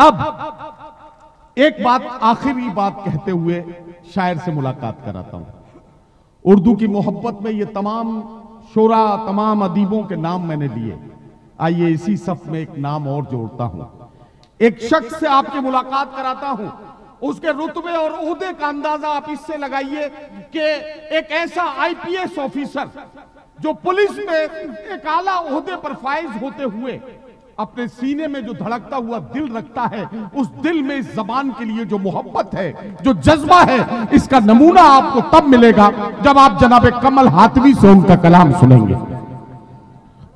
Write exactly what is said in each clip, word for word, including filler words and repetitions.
अब एक बात, आखिरी बात कहते हुए शायर से मुलाकात कराता हूं। उर्दू की मोहब्बत में ये तमाम शोरा, तमाम अदीबों के नाम मैंने लिए, आइए इसी सफ में एक नाम और जोड़ता हूं। एक शख्स से आपकी मुलाकात कराता हूं, उसके रुतबे और ओहदे का अंदाजा आप इससे लगाइए कि एक ऐसा आई पी एस ऑफिसर जो पुलिस में एक आला ओहदे पर फाइज होते हुए अपने सीने में जो धड़कता हुआ दिल रखता है, उस दिल में इस जबान के लिए जो मोहब्बत है, जो जज्बा है, इसका नमूना आपको तब मिलेगा जब आप जनाब कमल हाथवी से उनका कलाम सुनेंगे।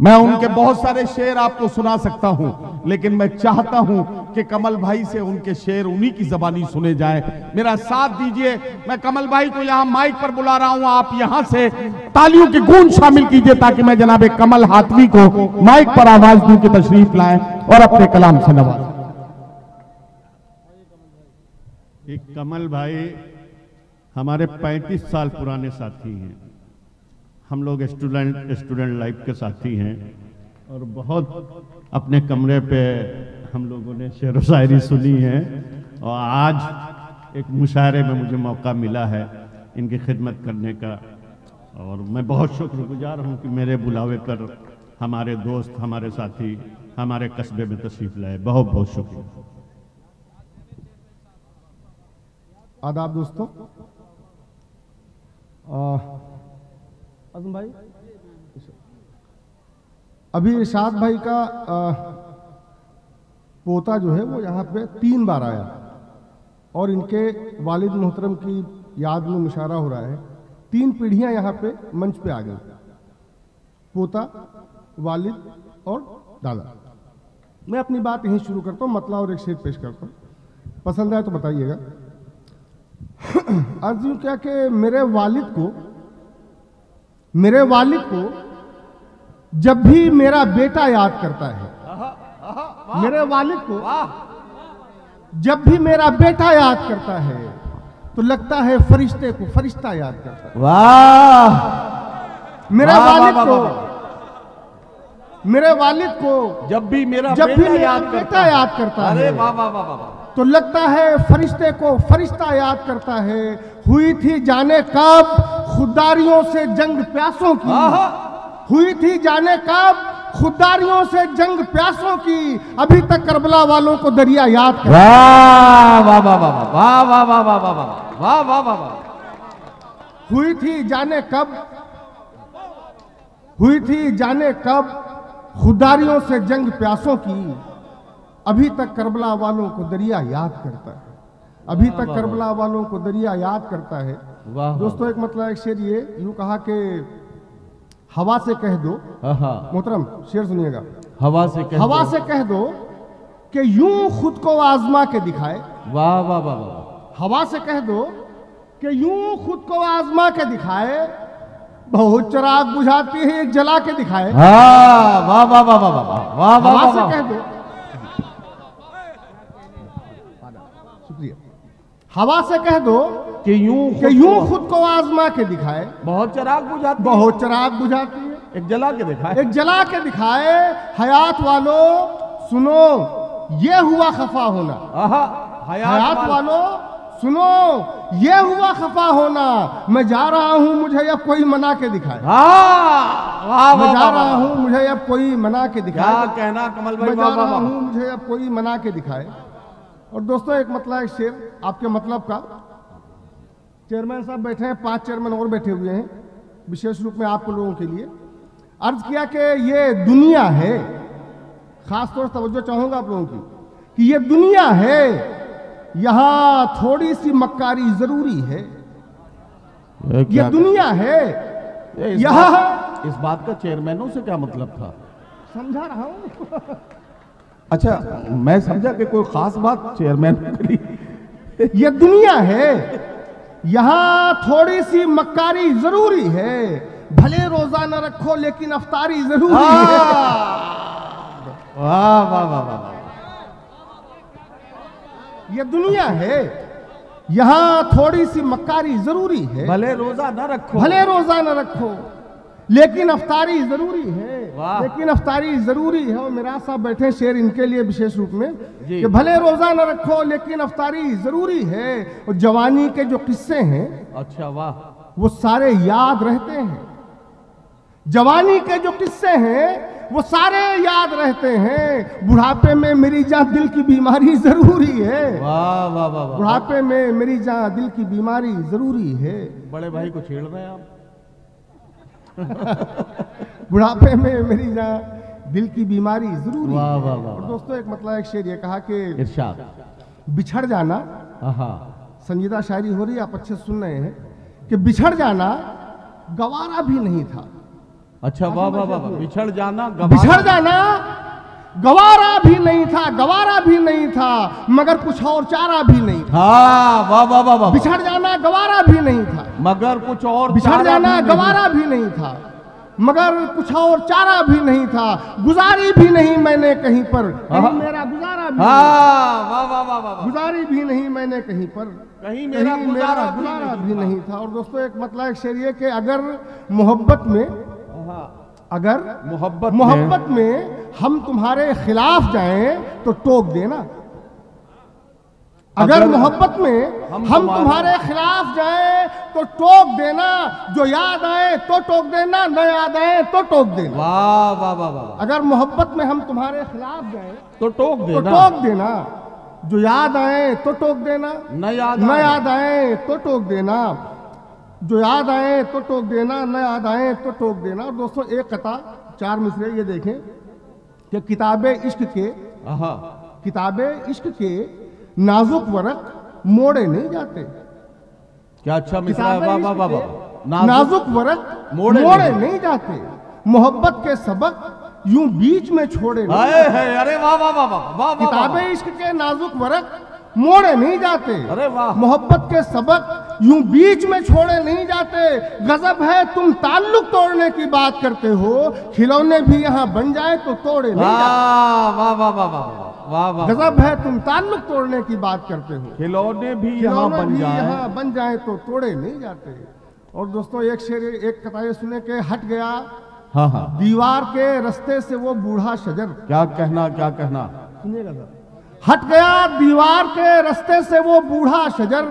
मैं उनके बहुत सारे शेर आपको सुना सकता हूं, लेकिन मैं चाहता हूं कि कमल भाई से उनके शेर उन्हीं की जबानी सुने जाए। मेरा साथ दीजिए, मैं कमल भाई को यहां माइक पर बुला रहा हूं, आप यहां से तालियों की गूंज शामिल कीजिए ताकि मैं जनाब कमल हाथवी को माइक पर आवाज दूं कि तशरीफ लाएं और अपने कलाम से नवाज। कमल भाई हमारे पैंतीस साल पुराने साथी हैं, हम लोग स्टूडेंट स्टूडेंट लाइफ के साथी हैं और बहुत अपने कमरे पे हम लोगों ने शेर व शायरी सुनी है और आज एक मुशायरे में मुझे मौका मिला है इनकी खिदमत करने का और मैं बहुत शुक्रगुजार हूं कि मेरे बुलावे पर हमारे दोस्त, हमारे साथी हमारे कस्बे में तशरीफ लाए। बहुत बहुत शुक्रिया। आदाब दोस्तों। अज़म भाई, अभी इरशाद भाई का आ, पोता जो है वो यहाँ पे तीन बार आया और इनके वालिद मोहतरम की याद में मुशायरा हो रहा है। तीन पीढ़ियां यहाँ पे मंच पे आ गई, पोता, वालिद और दादा। मैं अपनी बात यहीं शुरू करता हूँ, मतला और एक शेर पेश करता हूँ, पसंद आए तो बताइएगा। अर्ज़ यूं क्या कि मेरे वालिद को मेरे वालिद को जब भी मेरा बेटा याद करता है, मेरे वालिद को जब भी मेरा बेटा याद करता है तो लगता है फरिश्ते को फरिश्ता याद करता है। वाह। मेरे वालिद को मेरे वालिद को जब भी मेरा जब भी मेरा बेटा याद करता है तो लगता है फरिश्ते को फरिश्ता याद करता है। हुई थी जाने कब खुददारियों से जंग प्यासों की, हुई थी जाने कब खुददारियों से जंग प्यासों की, अभी तक करबला वालों को दरिया याद कर। वाह वाह वाह वाह वाह वाह वाह वाह वाह वाह वाह वाह वाह। हुई थी जाने कब हुई थी जाने कब खुददारियों से जंग प्यासों की, अभी तक करबला वालों को दरिया याद करता है। अभी तक करबला वालों को दरिया याद करता है। दोस्तों, एक मतलब एक शेर ये यूं कहा कि हवा से कह दो, मोहतरम शेर सुनिएगा, हवा से कह हवा से कह दो कि यूं खुद को आजमा के दिखाए। वाह वाह वाह वाह। हवा से कह दो कि यूं खुद को आजमा के दिखाए, बहुत चिराग बुझाती है जला के दिखाए। वाह वाह वाह वाह वाह वाह। हवा से कह दो शुक्रिया हवा से कह दो कि यूं कि यूं खुद को आजमा के दिखाए, बहुत चिराग बुझाती बहुत चिराग बुझाती है एक जला के दिखाए एक जला के दिखाए। हयात वालों सुनो ये हुआ खफा होना, हयात वालों सुनो ये हुआ खफा होना, मैं जा रहा हूं मुझे अब कोई मना के दिखाए। मैं जा रहा हूं मुझे अब कोई मना के दिखाए। कहना कमल भाई, मैं जा रहा हूं मुझे अब कोई मना के दिखाए। और दोस्तों, एक मतलब एक शेर आपके मतलब का। चेयरमैन साहब बैठे हैं, पांच चेयरमैन और बैठे हुए हैं विशेष रूप में आप लोगों के लिए। अर्ज किया कि ये दुनिया है, खास तौर से तवज्जो चाहूंगा आप लोगों की कि ये दुनिया है, यहाँ थोड़ी सी मक्कारी जरूरी है। ये, ये दुनिया है, यहाँ इस बात का चेयरमैनों से क्या मतलब था, समझा रहा हूं। अच्छा, मैं समझा कि कोई खास बात चेयरमैन करी। ये दुनिया है, यहाँ थोड़ी सी मक्कारी जरूरी है, भले रोजा न रखो लेकिन अफ्तारी जरूरी है। वाह वाह वाह वाह। ये दुनिया है, यहाँ थोड़ी सी मक्कारी जरूरी है, भले रोजा न रखो भले रोजा न रखो लेकिन अफ्तारी जरूरी है। लेकिन अफ्तारी जरूरी है। और मेराज साहब बैठे, शेर इनके लिए विशेष रूप में कि भले रोजा न रखो लेकिन अफ्तारी जरूरी है। और जवानी के जो किस्से हैं, अच्छा वाह, वो सारे याद रहते हैं। जवानी के जो किस्से हैं वो सारे याद रहते हैं। बुढ़ापे में मेरी जान दिल की बीमारी जरूरी है। वाह वाह वाह, बुढ़ापे में मेरी जान दिल की बीमारी जरूरी है। बड़े भाई को छेड़ रहे हैं आप। बुढ़ापे में मेरी जान दिल की बीमारी जरूरी वाह, वाह, वाह, वाह। दोस्तों एक मतलब एक शेर ये कहा कि इरशाद बिछड़ जाना, संजीदा शायरी हो रही, आप अच्छे सुन रहे हैं कि बिछड़ जाना गवारा भी नहीं था। अच्छा वाह वाह वाह, बिछड़ जाना बिछड़ जाना गवारा भी नहीं था, गवारा भी नहीं था मगर कुछ और चारा भी नहीं था। वाह वाह वाह वाह, बिछड़ जाना गवारा भी नहीं था मगर कुछ और, बिछड़ जाना गवारा भी नहीं था मगर कुछ और चारा भी नहीं था। गुजारी भी नहीं मैंने कहीं पर, कहीं मेरा गुजारा भी, वाह वाह वाह वाह, गुजारी भी नहीं मैंने कहीं पर, कहीं मेरा गुजारा भी नहीं था। और दोस्तों एक मतलब एक शेर ये कि अगर मोहब्बत में अगर मोहब्बत मोहब्बत में हम तुम्हारे खिलाफ जाएं तो टोक देना। अगर मोहब्बत में हम तुम्हारे खिलाफ जाएं तो टोक देना, जो याद आए तो टोक देना, न याद आए तो टोक देना। वाह वाह वाह वाह, अगर मोहब्बत में हम तुम्हारे खिलाफ जाएं तो टोक देना, तो टोक देना, जो याद आए तो टोक देना, न याद न याद आए तो टोक देना, जो याद आए तो टोक देना, न याद आए तो टोक देना। और दोस्तों एक कथा चार मिसरे ये देखें कि किताबे इश्क के किताबे इश्क के नाजुक वरक मोड़े नहीं जाते। क्या अच्छा मिसरा है, वाह वाह वाह। नाजुक वरक मोड़े नहीं जाते, मोहब्बत के सबक यूं बीच में छोड़े नहीं। अरे वाह वाह वाह वाह, किताबे इश्क के नाजुक वरक मोड़े नहीं जाते, अरे वाह, मोहब्बत के सबक यूं बीच में छोड़े नहीं जाते। गजब है तुम ताल्लुक तोड़ने की बात करते हो, खिलौने भी यहाँ बन जाए तो तोड़े नहीं जाते। वाह वाह वाह वाह वाह, गजब है तुम ताल्लुक तोड़ने की बात करते हो, खिलौने भी यहाँ बन जाए यहाँ बन जाए तो तोड़े नहीं जाते। और दोस्तों एक शेर एक कथा सुने के हट गया हाँ हाँ दीवार के रास्ते से वो बूढ़ा शजर। क्या कहना क्या कहना, सुनिएगा सर। हट गया दीवार के रास्ते से वो बूढ़ा शजर,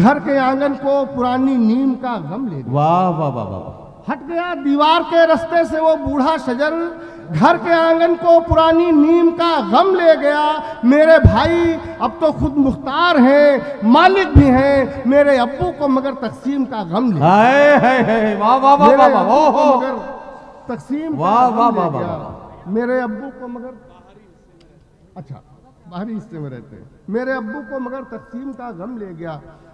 घर के आंगन को पुरानी नीम का गम ले गया। वाह वाह वाह वाह, हट गया दीवार के रास्ते से वो बूढ़ा शजर, घर के आंगन को पुरानी नीम का गम ले गया। मेरे भाई अब तो खुद मुख्तार हैं, मालिक भी हैं, मेरे अब्बू को मगर तकसीम का गम ले गया। वाह वाह वाह वाह, तकसीम, वाह वाह वाह, मेरे अब्बू को मगर, अच्छा बाहरी हिस्से में रहते हैं, मेरे अब्बू को मगर तकसीम का गम ले गया।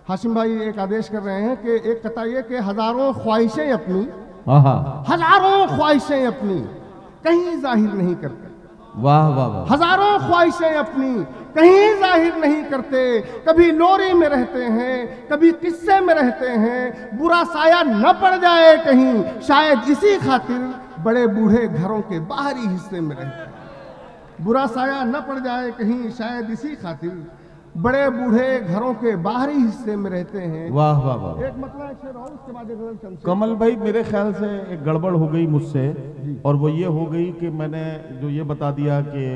हाशिम भाई एक आदेश कर रहे हैं कि एक कथा ये कि हजारों ख्वाहिशें अपनी, हजारों ख्वाहिशें अपनी कहीं जाहिर नहीं करते। वाह वाह वाह, हजारों ख्वाहिशें अपनी कहीं जाहिर नहीं करते, कभी लोरी में रहते हैं, कभी किस्से में रहते हैं, बुरा साया न पड़ जाए कहीं, शायद इसी खातिर बड़े बूढ़े घरों के बाहरी हिस्से में रहते हैं। बुरा साया न पड़ जाए कहीं, शायद इसी खातिर बड़े बूढ़े घरों के बाहरी हिस्से में रहते हैं। वाह वाह वाह, एक मतलब शेर और उसके बाद एक कमल भाई मेरे ख्याल से एक गड़बड़ हो गई मुझसे, और वो ये हो गई कि मैंने जो ये बता दिया कि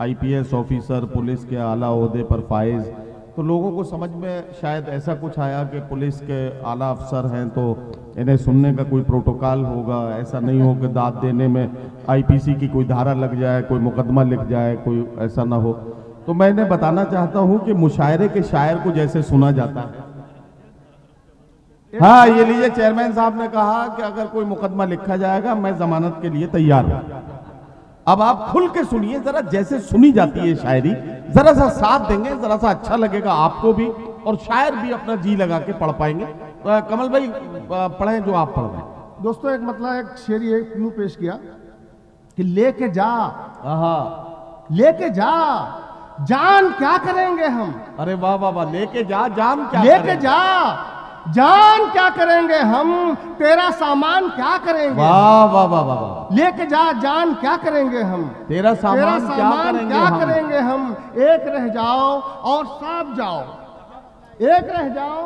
I P S officer, police के आला ओहदे पर फाइज, तो लोगों को समझ में शायद ऐसा कुछ आया कि पुलिस के आला अफसर हैं तो इन्हें सुनने का कोई प्रोटोकॉल होगा, ऐसा नहीं हो कि दाद देने में आई पी सी की कोई धारा लग जाए, कोई मुकदमा लिख जाए, कोई ऐसा ना हो। तो मैं इन्हें बताना चाहता हूं कि मुशायरे के शायर को जैसे सुना जाता है, हाँ ये लीजिए चेयरमैन साहब ने कहा कि अगर कोई मुकदमा लिखा जाएगा मैं जमानत के लिए तैयार हूँ। अब आप खुल के सुनिए जरा, जैसे सुनी जाती है शायरी, जरा सा साथ देंगे, जरा सा अच्छा लगेगा आपको भी और शायर भी अपना जी लगा के पढ़ पाएंगे। तो कमल भाई पढ़े जो आप पढ़ रहे। दोस्तों एक मतलब एक शेर ये यूं पेश किया कि लेके जा, लेके जा जान क्या करेंगे हम। अरे वाह वाह वाह, लेके जा जान क्या, लेके जा जान क्या करेंगे हम, तेरा सामान क्या करेंगे। वाह वाह वाह वाह, लेके जा जान क्या करेंगे हम, तेरा सामान, तेरा सामान क्या, करेंगे, क्या हम? करेंगे हम। एक रह जाओ और साफ जाओ, एक रह जाओ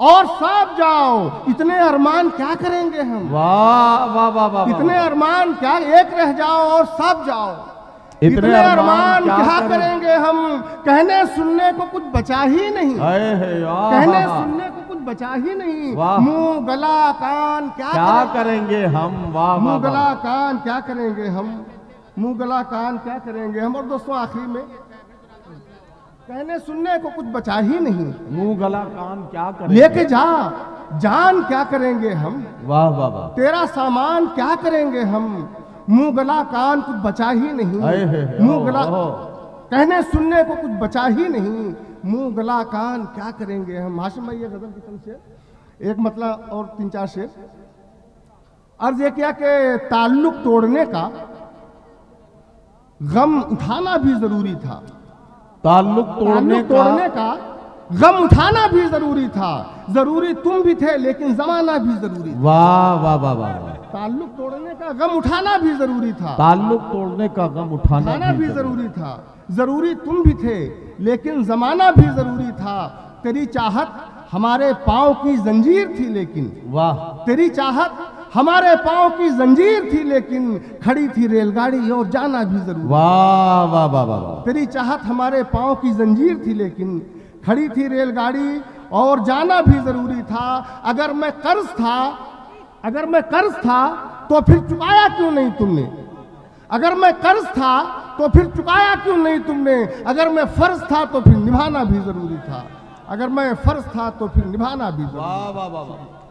और साफ जाओ, इतने अरमान क्या करेंगे हम। वाह वाह वाह वाह, इतने अरमान क्या, एक रह जाओ और साफ जाओ, इतने अरमान क्या करेंगे हम। कहने सुनने को कुछ बचा ही नहीं, कहने सुनने को कुछ बचा ही नहीं। मुंह गला कान क्या करेंगे हम। वाह, मुंह गला कान क्या करेंगे हम, मुंह गला कान क्या करेंगे हम। और दोस्तों आखिरी में, कहने सुनने को कुछ बचा ही नहीं, मुंह गला कान क्या करेंगे, लेके जा जान क्या करेंगे हम। वाह वाह वाह, तेरा सामान क्या करेंगे हम। मुंह गला कान कुछ बचा ही नहीं, मुंह गला, कहने सुनने को कुछ बचा ही नहीं, मुंह गला कान क्या करेंगे हम। हाशिम भाई, ये गजल की तमशेर, एक मतलब और तीन चार शेर। अर्ज ये किया कि ताल्लुक तोड़ने का गम उठाना भी जरूरी था, ताल्लुक तोड़ने, तोड़ने का गम उठाना भी जरूरी था, जरूरी तुम भी थे लेकिन जमाना भी जरूरी। वाह वाह वाह वाह, ताल्लुक तोड़ने का गम उठाना भी जरूरी था, ताल्लुक तोड़ने का गम उठाना भी जरूरी था, जरूरी तुम भी थे लेकिन जमाना भी जरूरी था। तेरी चाहत हमारे पाँव की जंजीर थी लेकिन, वाह, तेरी चाहत हमारे पाँव की जंजीर थी लेकिन खड़ी थी रेलगाड़ी और जाना भी जरूरी। वाह वाह वाह वाह, तेरी चाहत हमारे पाँव की जंजीर थी लेकिन खड़ी थी रेलगाड़ी और जाना भी जरूरी था। अगर मैं कर्ज था, अगर मैं कर्ज था तो फिर चुकाया क्यों नहीं तुमने, अगर मैं कर्ज था तो फिर चुकाया क्यों नहीं तुमने, अगर मैं फर्ज था तो फिर निभाना भी जरूरी था, अगर मैं फर्ज था तो फिर निभाना भी जरूरी। वाह वाह वाह।